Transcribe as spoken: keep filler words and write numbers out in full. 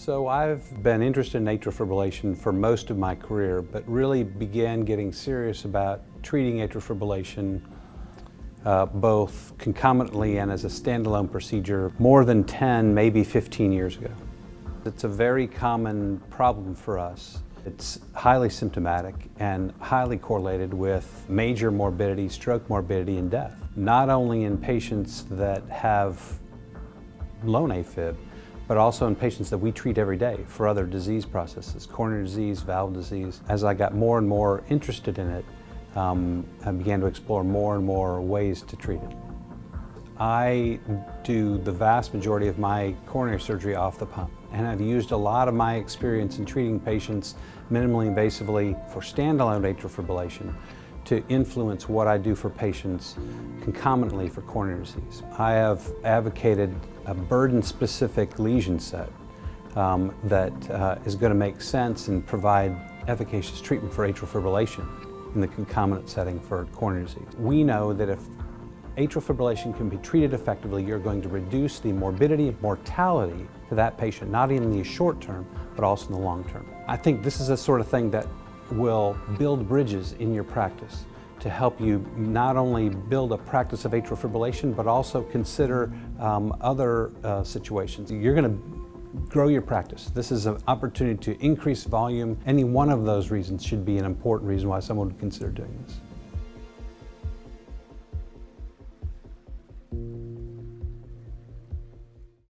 So I've been interested in atrial fibrillation for most of my career, but really began getting serious about treating atrial fibrillation uh, both concomitantly and as a standalone procedure more than ten, maybe fifteen years ago. It's a very common problem for us. It's highly symptomatic and highly correlated with major morbidity, stroke morbidity, and death. Not only in patients that have lone AFib, but also in patients that we treat every day for other disease processes, coronary disease, valve disease. As I got more and more interested in it, um, I began to explore more and more ways to treat it. I do the vast majority of my coronary surgery off the pump, and I've used a lot of my experience in treating patients minimally invasively for standalone atrial fibrillation to influence what I do for patients concomitantly for coronary disease. I have advocated a burden-specific lesion set um, that uh, is going to make sense and provide efficacious treatment for atrial fibrillation in the concomitant setting for coronary disease. We know that if atrial fibrillation can be treated effectively, you're going to reduce the morbidity and mortality to that patient, not in the short term, but also in the long term. I think this is the sort of thing that will build bridges in your practice to help you not only build a practice of atrial fibrillation, but also consider um, other uh, situations. You're going to grow your practice. This is an opportunity to increase volume. Any one of those reasons should be an important reason why someone would consider doing this.